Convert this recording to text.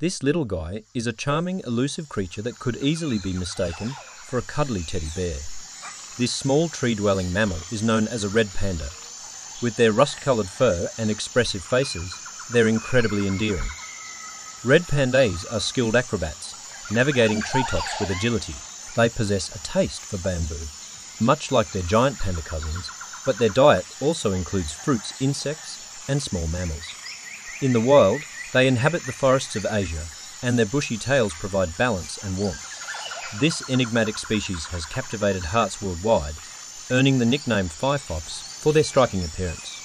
This little guy is a charming, elusive creature that could easily be mistaken for a cuddly teddy bear. This small tree-dwelling mammal is known as a red panda. With their rust-coloured fur and expressive faces, they're incredibly endearing. Red pandas are skilled acrobats, navigating treetops with agility. They possess a taste for bamboo, much like their giant panda cousins, but their diet also includes fruits, insects, and small mammals. In the wild, they inhabit the forests of Asia, and their bushy tails provide balance and warmth. This enigmatic species has captivated hearts worldwide, earning the nickname firefops for their striking appearance.